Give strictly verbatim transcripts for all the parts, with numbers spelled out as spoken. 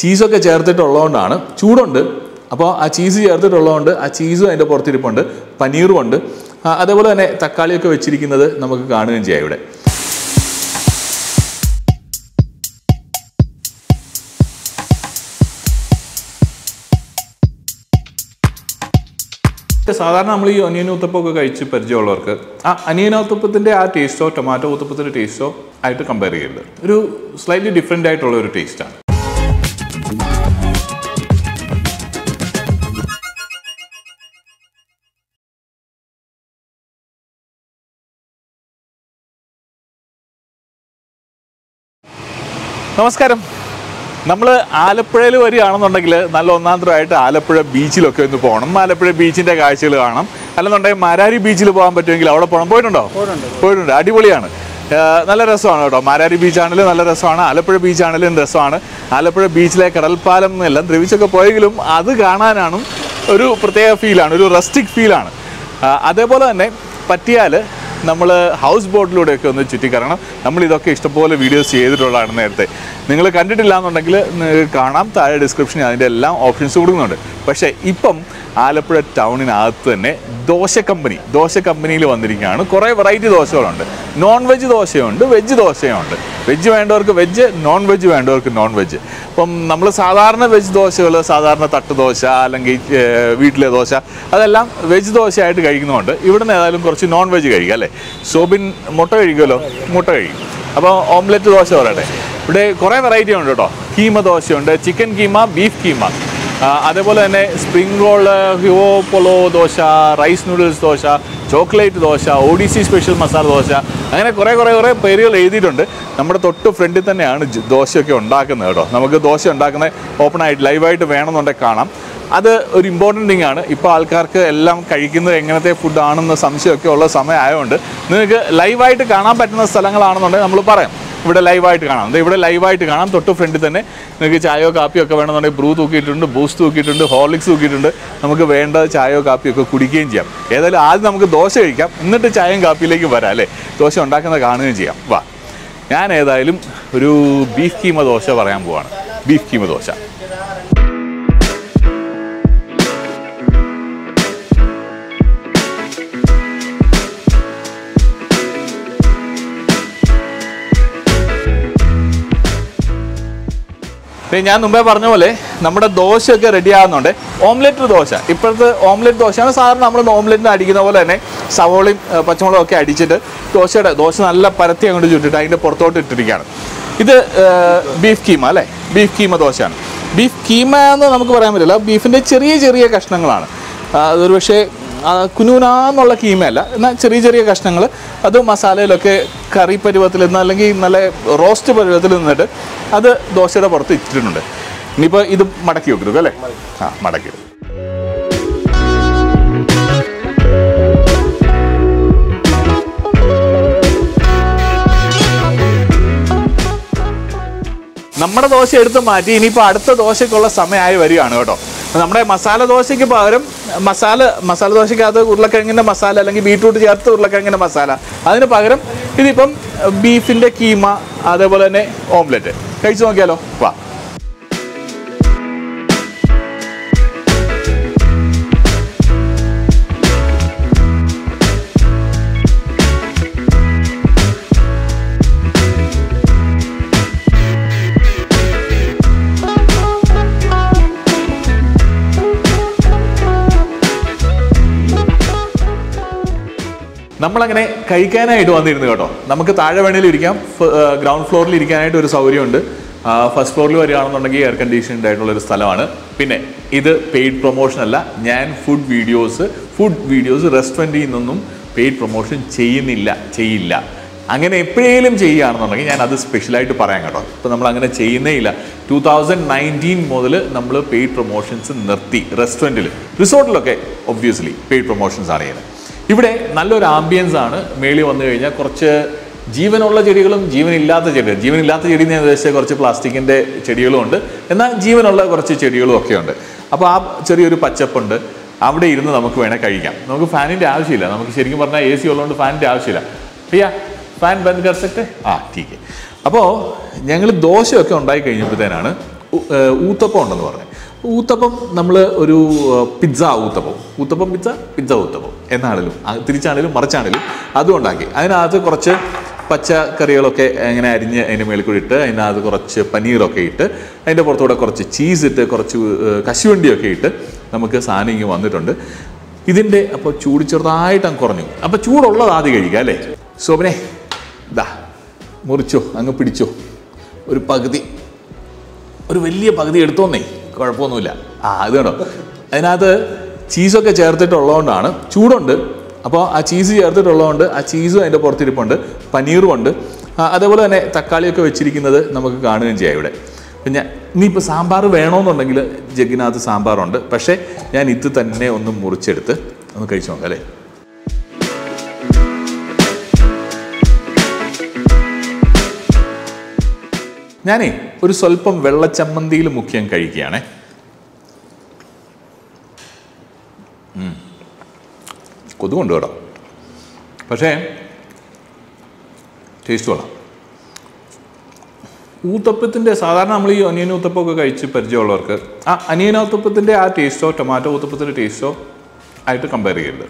Cheese ഒക്കെ ചേർത്തിട്ടുള്ളതുകൊണ്ടാണ് ചൂടുണ്ട് അപ്പോൾ ആ ചീസ് ചേർത്തിട്ടുള്ളതുകൊണ്ട് ആ ചീസും അതിന്റെ പുറത്തിരിപ്പുണ്ട് പനീറും ഉണ്ട് അതേപോലെ തന്നെ തക്കാളി ഒക്കെ വെച്ചിരിക്കുന്നത് നമുക്ക് കാണുകയും ചെയ്യാം ഇവിടെ സാധാരണ നമ്മൾ ഈ അനിയൻ ഊത്തപ്പമൊക്കെ കഴിച്ച് പരിചയമുള്ളവർക്ക് ആ അനിയൻ ഊത്തപ്പത്തിന്റെ ആ ടേസ്റ്റോ ടൊമാറ്റോ ഊത്തപ്പത്തിന്റെ ടേസ്റ്റോ ആയിട്ട് കമ്പയർ ചെയ്യരുത് ഒരു സ്ലൈറ്റ്ലി ഡിഫറെന്റ് ആയിട്ടുള്ള ഒരു ടേസ്റ്റ് ആണ് നമസ്കാരം നമ്മൾ ആലപ്പുഴയിൽ വരികയാണെന്നുണ്ടെങ്കിൽ നല്ല ഒന്നാന്തരമായിട്ട് ആലപ്പുഴ ബീച്ചിലൊക്കെ ഒന്ന് പോകണം ആലപ്പുഴ ബീച്ചിൻ്റെ കാഴ്ചകൾ കാണണം അല്ലെന്നുണ്ടെങ്കിൽ മരാരി ബീച്ചിൽ പോകാൻ പറ്റുമെങ്കിൽ അവിടെ പോകണം പോയിട്ടുണ്ടോ പോയിട്ടുണ്ട് അടിപൊളിയാണ് നല്ല രസമാണ് കേട്ടോ മരാരി ബീച്ചാണെങ്കിലും നല്ല രസമാണ് ആലപ്പുഴ ബീച്ചാണെങ്കിലും രസമാണ് ആലപ്പുഴ ബീച്ചിലെ കടൽപ്പാലം എന്നെല്ലാം ദ്രവിച്ചൊക്കെ പോയെങ്കിലും അത് കാണാനാണ് ഒരു പ്രത്യേക ഫീലാണ് ഒരു റസ്റ്റിക് ഫീലാണ് അതേപോലെ തന്നെ പറ്റിയാൽ നമ്മൾ ഹൗസ് ബോട്ടിലൂടെയൊക്കെ ഒന്ന് ചുറ്റിക്കറങ്ങണം നമ്മളിതൊക്കെ ഇഷ്ടംപോലെ വീഡിയോസ് ചെയ്തിട്ടുള്ളതാണ് നേരത്തെ നിങ്ങൾ കണ്ടിട്ടില്ല എന്നുണ്ടെങ്കിൽ കാണാം താഴെ ഡിസ്ക്രിപ്ഷനിൽ അതിൻ്റെ എല്ലാം ഓപ്ഷൻസ് കൊടുക്കുന്നുണ്ട് പക്ഷേ ഇപ്പം ആലപ്പുഴ ടൗണിനകത്ത് തന്നെ ദോശ കമ്പനി ദോശ കമ്പനിയിൽ വന്നിരിക്കുകയാണ് കുറേ വെറൈറ്റി ദോശകളുണ്ട് നോൺ വെജ് ദോശയുണ്ട് വെജ് ദോശയുണ്ട് വെജ് വേണ്ടവർക്ക് വെജ് നോൺ വെജ് വേണ്ടവർക്ക് നോൺ വെജ് അപ്പം നമ്മൾ സാധാരണ വെജ് ദോശകൾ സാധാരണ തട്ടുദോശ അല്ലെങ്കിൽ വീട്ടിലെ ദോശ അതെല്ലാം വെജ് ദോശയായിട്ട് കഴിക്കുന്നുണ്ട് ഇവിടുന്ന് ഏതായാലും കുറച്ച് നോൺ വെജ് കഴിക്കുക അല്ലേ സോബിൻ മുട്ട കഴിക്കുമല്ലോ മുട്ട കഴിക്കും അപ്പോൾ ഓംലെറ്റ് ദോശ പറയട്ടെ ഇവിടെ കുറേ വെറൈറ്റി ഉണ്ട് കേട്ടോ കീമ ദോശയുണ്ട് ചിക്കൻ കീമ ബീഫ് കീമ അതേപോലെ തന്നെ സ്പ്രിംഗ് റോൾ ഹിയോ പൊളോ dosa rice noodles dosa chocolate dosa O D C special masala dosa അങ്ങനെ കുറേ കുറേ കുറേ പേരുകൾ എഴുതിയിട്ടുണ്ട് നമ്മുടെ തൊട്ട് ഫ്രണ്ടിൽ തന്നെയാണ് ദോശയൊക്കെ ഉണ്ടാക്കുന്നത് കേട്ടോ നമുക്ക് ദോശ ഉണ്ടാക്കുന്നത് ഓപ്പണായിട്ട് ലൈവായിട്ട് വേണമെന്നുണ്ടെങ്കിൽ കാണാം അത് ഒരു ഇമ്പോർട്ടൻ്റ് തിങ് ആണ് ഇപ്പോൾ ആൾക്കാർക്ക് എല്ലാം കഴിക്കുന്നത് എങ്ങനത്തെ ഫുഡാണെന്ന് സംശയമൊക്കെ ഉള്ള സമയമായതുകൊണ്ട് നിങ്ങൾക്ക് ലൈവായിട്ട് കാണാൻ പറ്റുന്ന സ്ഥലങ്ങളാണെന്നുണ്ടെങ്കിൽ നമ്മൾ പറയാം ഇവിടെ ലൈവായിട്ട് കാണാം അത് ഇവിടെ ലൈവായിട്ട് കാണാം തൊട്ട് ഫ്രണ്ടിൽ തന്നെ നിങ്ങൾക്ക് ചായയോ കാപ്പിയോ ഒക്കെ വേണമെന്നുണ്ടെങ്കിൽ ബ്രൂ തൂക്കിയിട്ടുണ്ട് ബൂസ്റ്റ് തൂക്കിയിട്ടുണ്ട് ഹോർലിക്സ് തൂക്കിയിട്ടുണ്ട് നമുക്ക് വേണ്ട ചായയോ കാപ്പിയോ ഒക്കെ കുടിക്കുകയും ചെയ്യാം ഏതായാലും ആദ്യം നമുക്ക് ദോശ കഴിക്കാം എന്നിട്ട് ചായയും കാപ്പിയിലേക്ക് വരാം അല്ലേ ദോശ ഉണ്ടാക്കുന്നത് കാണുകയും ചെയ്യാം വാ ഞാൻ ഏതായാലും ഒരു ബീഫ് കീമ ദോശ പറയാൻ പോവാണ് ബീഫ് കീമ ദോശ ഞാൻ മുമ്പേ പറഞ്ഞ പോലെ നമ്മുടെ ദോശയൊക്കെ റെഡി ആകുന്നുണ്ട് ഓംലെറ്റ് ദോശ ഇപ്പോഴത്തെ ഓംലെറ്റ് ദോശയാണ് സാധാരണ നമ്മൾ ഓംലെറ്റിന് അടിക്കുന്ന പോലെ തന്നെ സവോളയും പച്ചമുളകും ഒക്കെ അടിച്ചിട്ട് ദോശയുടെ ദോശ നല്ല പരത്തി അങ്ങോട്ട് ചുറ്റിട്ട് അതിൻ്റെ പുറത്തോട്ട് ഇട്ടിരിക്കുകയാണ് ഇത് ബീഫ് കീമ അല്ലേ ബീഫ് കീമ ദോശയാണ് ബീഫ് കീമ എന്ന് നമുക്ക് പറയാൻ പറ്റില്ല ബീഫിൻ്റെ ചെറിയ ചെറിയ കഷ്ണങ്ങളാണ് അതൊരു പക്ഷേ കുനൂനാന്നുള്ള കീമയല്ല എന്നാൽ ചെറിയ ചെറിയ കഷ്ണങ്ങൾ അത് മസാലയിലൊക്കെ കറി പരുവത്തിൽ നിന്ന് അല്ലെങ്കിൽ നല്ല റോസ്റ്റ് പരുവത്തിൽ നിന്നിട്ട് അത് ദോശയുടെ പുറത്ത് ഇട്ടിട്ടുണ്ട് ഇനിയിപ്പോൾ ഇത് മടക്കി വെക്കുന്നത് അല്ലേ ആ മടക്കി നമ്മുടെ ദോശ എടുത്ത് മാറ്റി ഇനിയിപ്പോൾ അടുത്ത ദോശയ്ക്കുള്ള സമയമായി വരികയാണ് കേട്ടോ നമ്മുടെ മസാല ദോശയ്ക്ക് പകരം മസാല മസാല ദോശയ്ക്കകത്ത് ഉരുളക്കിഴങ്ങിൻ്റെ മസാല അല്ലെങ്കിൽ ബീറ്റ്റൂട്ട് ചേർത്ത് ഉരുളക്കിഴങ്ങിൻ്റെ മസാല അതിന് പകരം ഇതിപ്പം ബീഫിൻ്റെ കീമ അതേപോലെ തന്നെ ഓംലെറ്റ് കഴിച്ചു നോക്കിയാലോ വാ നമ്മളങ്ങനെ കഴിക്കാനായിട്ട് വന്നിരുന്നു കേട്ടോ നമുക്ക് താഴെ വേണേലും ഇരിക്കാം ഗ്രൗണ്ട് ഫ്ലോറിൽ ഇരിക്കാനായിട്ട് ഒരു സൗകര്യമുണ്ട് ഫസ്റ്റ് ഫ്ലോറിൽ വരികയാണെന്നുണ്ടെങ്കിൽ എയർ കണ്ടീഷൻഡ് ആയിട്ടുള്ളൊരു സ്ഥലമാണ് പിന്നെ ഇത് പെയ്ഡ് പ്രൊമോഷൻ അല്ല ഞാൻ ഫുഡ് വീഡിയോസ് ഫുഡ് വീഡിയോസ് റെസ്റ്റോറൻറ്റിൽ നിന്നൊന്നും പെയ്ഡ് പ്രൊമോഷൻ ചെയ്യുന്നില്ല ചെയ്യില്ല അങ്ങനെ എപ്പോഴേലും ചെയ്യുകയാണെന്നുണ്ടെങ്കിൽ ഞാൻ അത് സ്പെഷ്യലായിട്ട് പറയാം കേട്ടോ ഇപ്പോൾ നമ്മൾ അങ്ങനെ ചെയ്യുന്നേ ഇല്ല ടു തൗസൻഡ് നയൻറ്റീൻ മുതൽ നമ്മൾ പെയ്ഡ് പ്രൊമോഷൻസ് നിർത്തി റെസ്റ്റോറൻറ്റിൽ റിസോർട്ടിലൊക്കെ ഒബ്വിയസ്ലി പെയ്ഡ് പ്രൊമോഷൻസ് ആണ് ചെയ്യുന്നത് ഇവിടെ നല്ലൊരു ആംബിയൻസ് ആണ് മേളിൽ വന്നു കഴിഞ്ഞാൽ കുറച്ച് ജീവനുള്ള ചെടികളും ജീവനില്ലാത്ത ചെടികളും ജീവനില്ലാത്ത ചെടി എന്ന് ഉദ്ദേശിച്ച കുറച്ച് പ്ലാസ്റ്റിക്കിൻ്റെ ചെടികളും ഉണ്ട് എന്നാൽ ജീവനുള്ള കുറച്ച് ചെടികളും ഒക്കെ ഉണ്ട് അപ്പോൾ ആ ചെറിയൊരു പച്ചപ്പുണ്ട് അവിടെ ഇരുന്ന് നമുക്ക് വേണേൽ കഴിക്കാം നമുക്ക് ഫാനിൻ്റെ ആവശ്യമില്ല നമുക്ക് ശരിക്കും പറഞ്ഞാൽ എ സി ഉള്ളതുകൊണ്ട് ഫാനിൻ്റെ ആവശ്യമില്ല അയ്യാ ഫാൻ ബന്ദ് കർ സക്തേ ആ ടീക്ക് അപ്പോൾ ഞങ്ങൾ ദോശയൊക്കെ ഉണ്ടായി കഴിഞ്ഞപ്പോഴത്തേനാണ് Uthapam ennu parayum. Uthapam nammal oru pizza uthapam. Uthapam pizza pizza uthapam. Ennaalilum thirichaanilum marchaanilum adu undaki. Adinathu korche pacha kariyalokke engane arinju adine mel kodi itte adinathu korche paneer okke itte adinte porthode korche cheese itte korche kashuvendi okke itte namukku saane inge vannittunde. Idinte appo choodu cherdayittu ang koranju. Appo choodu ulla aadi kazhikka alle. So bene da muricho ange pidicho oru pagadi ഒരു വലിയ പകുതി എടുത്തോന്നേ കുഴപ്പമൊന്നുമില്ല ആ അത് കേട്ടോ അതിനകത്ത് ചീസൊക്കെ ചേർത്തിട്ടുള്ളതുകൊണ്ടാണ് ചൂടുണ്ട് അപ്പോൾ ആ ചീസ് ചേർത്തിട്ടുള്ളതുകൊണ്ട് ആ ചീസും അതിൻ്റെ പുറത്തിരിപ്പുണ്ട് പനീറും ഉണ്ട് അതേപോലെ തന്നെ തക്കാളിയൊക്കെ വെച്ചിരിക്കുന്നത് നമുക്ക് കാണുകയും ചെയ്യാം ഇവിടെ പിന്നെ ഇനിയിപ്പോൾ സാമ്പാർ വേണമെന്നുണ്ടെങ്കിൽ ജഗ്ഗിനകത്ത് സാമ്പാറുണ്ട് പക്ഷേ ഞാൻ ഇത് തന്നെ ഒന്ന് മുറിച്ചെടുത്ത് ഒന്ന് കഴിച്ചു നോക്കാം അല്ലേ ഞാനേ ഒരു സ്വല്പം വെള്ളച്ചമ്മന്തിയിൽ മുഖ്യം കഴിക്കുകയാണേ കൊതുകൊണ്ട് കേട്ടോ പക്ഷേ ടേസ്റ്റ് കൊള്ളാം ഊത്തപ്പത്തിൻ്റെ സാധാരണ നമ്മൾ ഈ അനിയൻ ഊത്തപ്പമൊക്കെ കഴിച്ച് പരിചയമുള്ളവർക്ക് ആ അനിയൻ ഊത്തപ്പത്തിൻ്റെ ആ ടേസ്റ്റോ ടൊമാറ്റോ ഊത്തപ്പത്തിൻ്റെ ടേസ്റ്റോ ആയിട്ട് കമ്പയർ ചെയ്യരുത്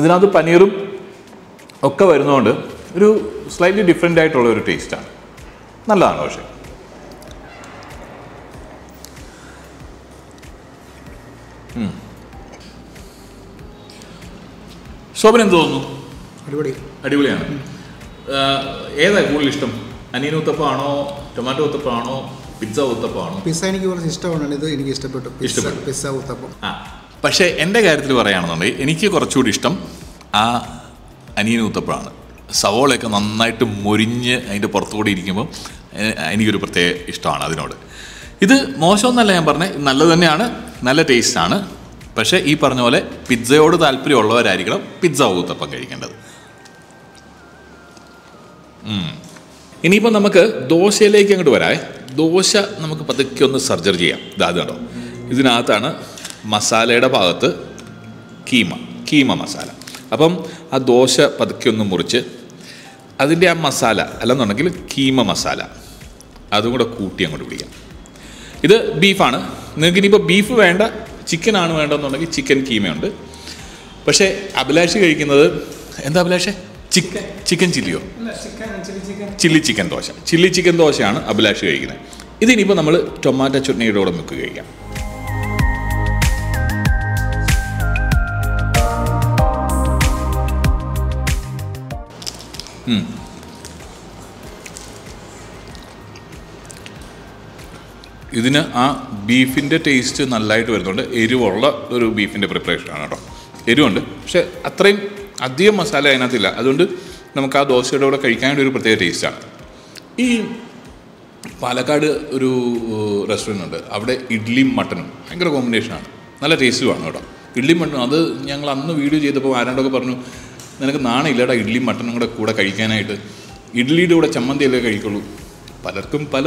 ഇതിനകത്ത് പനീറും ഒക്കെ വരുന്നതുകൊണ്ട് ഒരു സ്ലൈറ്റ്ലി ഡിഫറെൻ്റ് ആയിട്ടുള്ള ഒരു ടേസ്റ്റാണ് നല്ലതാണ് പക്ഷേ ശോഭന എന്ത് തോന്നുന്നു അടിപൊളി അടിപൊളിയാണ് ഏതാ കൂടുതൽ ഇഷ്ടം അനിയൻ ഉത്തപ്പമാണോ ടൊമാറ്റോ ഉത്തപ്പമാണോ പിസ്സ ഉത്തപ്പമാണോ പിസ്സ എനിക്ക് കുറച്ച് ഇഷ്ടമാണ് ഇത് എനിക്ക് ഇഷ്ടപ്പെട്ടു പിസ്സ ഉത്തപ്പം ആ പക്ഷേ എൻ്റെ കാര്യത്തിൽ പറയുകയാണെന്നുണ്ടെങ്കിൽ എനിക്ക് കുറച്ചുകൂടി ഇഷ്ടം ആ അനിയൻ ഉത്തപ്പമാണ് സവോളയൊക്കെ നന്നായിട്ട് മൊരിഞ്ഞ് അതിൻ്റെ പുറത്തുകൂടി ഇരിക്കുമ്പോൾ എനിക്കൊരു പ്രത്യേക ഇഷ്ടമാണ് അതിനോട് ഇത് മോശമെന്നല്ല ഞാൻ പറഞ്ഞത് നല്ലത് തന്നെയാണ് നല്ല ടേസ്റ്റാണ് പക്ഷേ ഈ പറഞ്ഞ പോലെ പിസ്സയോട് താല്പര്യമുള്ളവരായിരിക്കണം പിസ്സ ഊത്തപ്പം കഴിക്കേണ്ടത് ഇനിയിപ്പോൾ നമുക്ക് ദോശയിലേക്ക് അങ്ങോട്ട് വരാം ദോശ നമുക്ക് പതുക്കെ ഒന്ന് സർജറി ചെയ്യാം ഇതാണോ ഇതിനകത്താണ് മസാലയുടെ ഭാഗത്ത് കീമ കീമ മസാല അപ്പം ആ ദോശ പതുക്കെ ഒന്ന് മുറിച്ച് അതിൻ്റെ ആ മസാല അല്ലെന്നുണ്ടെങ്കിൽ കീമ മസാല അതും കൂടെ കൂട്ടി അങ്ങോട്ട് പിടിക്കാം ഇത് ബീഫാണ് നിങ്ങൾക്ക് ഇനിയിപ്പോൾ ബീഫ് വേണ്ട ചിക്കനാണ് വേണ്ടതെന്നുണ്ടെങ്കിൽ ചിക്കൻ കീമയുണ്ട് പക്ഷേ അഭിലാഷ് കഴിക്കുന്നത് എന്താ അഭിലാഷേ ചിക്കൻ ചിക്കൻ ചില്ലിയോ chilli chicken dosa chilli chicken ദോശയാണ് അഭിലാഷ് കഴിക്കുന്നത് ഇതിനിപ്പോൾ നമ്മൾ ടൊമാറ്റോ ചട്നിയുടെ കൂടെ മുക്ക് കഴിക്കാം ഇതിന് ആ ബീഫിൻ്റെ ടേസ്റ്റ് നല്ലതായിട്ട് വരുന്നുണ്ട് എരിവുള്ള ഒരു ബീഫിൻ്റെ പ്രിപ്പറേഷനാണ് കേട്ടോ എരിവുണ്ട് പക്ഷേ അത്രയും അധികം മസാല അതിനകത്തില്ല അതുകൊണ്ട് നമുക്ക് ആ ദോശയുടെ കൂടെ കഴിക്കാനായിട്ട് ഒരു പ്രത്യേക ടേസ്റ്റാണ് ഈ പാലക്കാട് ഒരു റെസ്റ്റോറൻ്റ് ഉണ്ട് അവിടെ ഇഡ്ഡലിയും മട്ടനും ഭയങ്കര കോമ്പിനേഷനാണ് നല്ല ടേസ്റ്റുമാണ് കേട്ടോ ഇഡ്ഡലിയും മട്ടനും അത് ഞങ്ങൾ അന്ന് വീഡിയോ ചെയ്തപ്പോൾ ആരാണ്ടൊക്കെ പറഞ്ഞു നിനക്ക് നാണയില്ലടാ ഇഡ്ഡലിയും മട്ടനും കൂടെ കൂടെ കഴിക്കാനായിട്ട് ഇഡ്ഡലിയുടെ കൂടെ ചമ്മന്തിയല്ലേ കഴിക്കുള്ളൂ പലർക്കും പല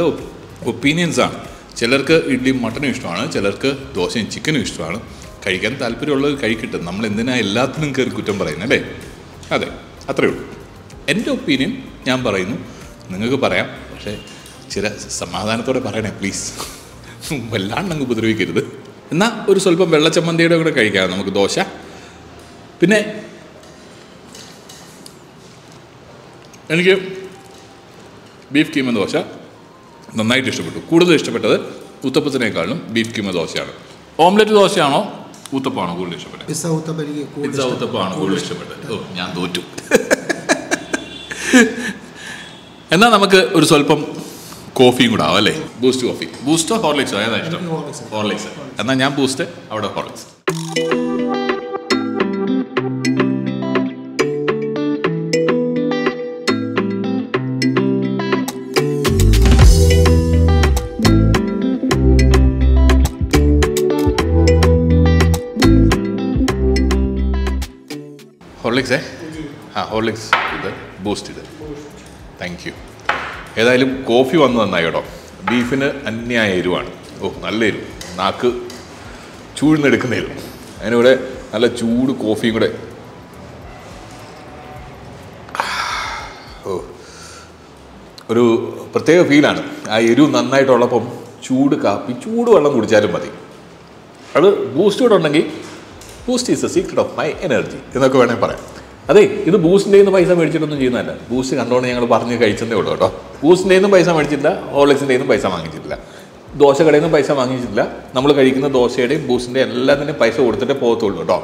ഒപ്പീനിയൻസാണ് ചിലർക്ക് ഇഡ്ഡലിയും മട്ടനും ഇഷ്ടമാണ് ചിലർക്ക് ദോശയും ചിക്കനും ഇഷ്ടമാണ് കഴിക്കാൻ താല്പര്യമുള്ളത് കഴിക്കട്ടെ നമ്മൾ എന്തിനാണ് എല്ലാത്തിനും കയറി കുറ്റം പറയുന്നത് അല്ലേ അതെ അത്രയേ ഉള്ളൂ എൻ്റെ ഒപ്പീനിയൻ ഞാൻ പറയുന്നു നിങ്ങൾക്ക് പറയാം പക്ഷേ ചില സമാധാനത്തോടെ പറയണേ പ്ലീസ് വല്ലാണ്ട് അങ്ങ് ഉപദ്രവിക്കരുത് എന്നാൽ ഒരു സ്വല്പം വെള്ളച്ചമ്മന്തിയുടെ കൂടെ കഴിക്കാം നമുക്ക് ദോശ പിന്നെ എനിക്ക് ബീഫ് കീമ ദോശ നന്നായിട്ട് ഇഷ്ടപ്പെട്ടു കൂടുതൽ ഇഷ്ടപ്പെട്ടത് ഊത്തപ്പത്തിനേക്കാളും ബീഫ് കീമ ദോശയാണ് ഓംലെറ്റ് ദോശയാണോ ഊത്തപ്പമാണോ കൂടുതൽ ഇഷ്ടപ്പെട്ടത് പിസ്സ ഊത്തപ്പം എനിക്ക് പിസ്സ ഊത്തപ്പമാണ് കൂടുതൽ ഇഷ്ടപ്പെട്ടത് ഓ ഞാൻ തോറ്റു എന്നാൽ നമുക്ക് ഒരു സ്വല്പം കോഫിയും കൂടെ ആവും അല്ലേ ബൂസ്റ്റ് കോഫി ബൂസ്റ്റോ ഹോർലിക്സോ ഏതാ ഇഷ്ടം ഹോർലിക്സ് എന്നാൽ ഞാൻ ബൂസ്റ്റ് അവിടെ ഹോർലിക്സ് ഹോർലിക്സേ ആ ഹോർലിക്സ് ഇത് ബൂസ്റ്റ് ഇത് താങ്ക് യു ഏതായാലും കോഫി വന്ന് നന്നായി കേട്ടോ ബീഫിന് അന്യായ എരിവാണ് ഓ നല്ല എരിവ് നാക്ക് ചൂടിനെടുക്കുന്ന എരിവ് അതിനിവിടെ നല്ല ചൂട് കോഫിയും കൂടെ ഓ ഒരു പ്രത്യേക ഫീലാണ് ആ എരിവ് നന്നായിട്ടുള്ളപ്പം ചൂട് കാപ്പി ചൂട് വെള്ളം കുടിച്ചാലും മതി അത് ബൂസ്റ്റ് ഉണ്ടെങ്കിൽ Boost is the secret of my energy എന്നൊക്കെ വേണമെങ്കിൽ പറയാം അതെ ഇത് ബൂസ്റ്റിൻ്റെ നിന്ന് പൈസ മേടിച്ചിട്ടൊന്നും ചെയ്യുന്നതല്ല ബൂസ്റ്റ് കണ്ടുകൊണ്ട് ഞങ്ങൾ പറഞ്ഞ് കഴിച്ചതേ ഉള്ളൂ കേട്ടോ ബൂസ്റ്റിൻ്റെ നിന്നും പൈസ മേടിച്ചിട്ടില്ല ഓർലക്സിൻ്റെ നിന്നും പൈസ വാങ്ങിച്ചിട്ടില്ല ദോശ കടയിൽ നിന്നും പൈസ വാങ്ങിച്ചിട്ടില്ല നമ്മൾ കഴിക്കുന്ന ദോശയുടെയും ബൂസ്റ്റിൻ്റെയും എല്ലാത്തിൻ്റെയും പൈസ കൊടുത്തിട്ടേ പോകത്തുള്ളൂ കേട്ടോ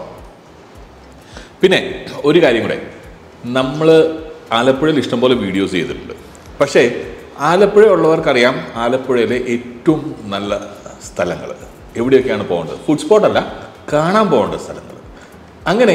പിന്നെ ഒരു കാര്യം കൂടെ നമ്മൾ ആലപ്പുഴയിൽ ഇഷ്ടംപോലെ വീഡിയോസ് ചെയ്തിട്ടുണ്ട് പക്ഷേ ആലപ്പുഴ ഉള്ളവർക്കറിയാം ആലപ്പുഴയിലെ ഏറ്റവും നല്ല സ്ഥലങ്ങൾ എവിടെയൊക്കെയാണ് പോകേണ്ടത് ഫുഡ് സ്പോട്ടല്ല കാണാൻ പോകേണ്ട സ്ഥലങ്ങൾ അങ്ങനെ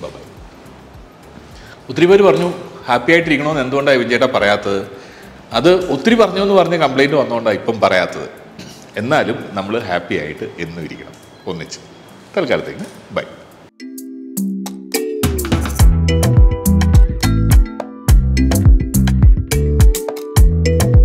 ബൈ ബൈ ഒത്തിരി പേര് പറഞ്ഞു ഹാപ്പി ആയിട്ടിരിക്കണമെന്ന് എന്തുകൊണ്ടാണ് വിജയേട്ടാ പറയാത്തത് അത് ഒത്തിരി പറഞ്ഞു എന്ന് പറഞ്ഞ് കംപ്ലൈൻറ്റ് വന്നുകൊണ്ടാണ് ഇപ്പം പറയാത്തത് എന്നാലും നമ്മൾ ഹാപ്പി ആയിട്ട് എന്നും ഇരിക്കണം ഒന്നിച്ച് തൽക്കാലത്തേക്കിന് ബൈ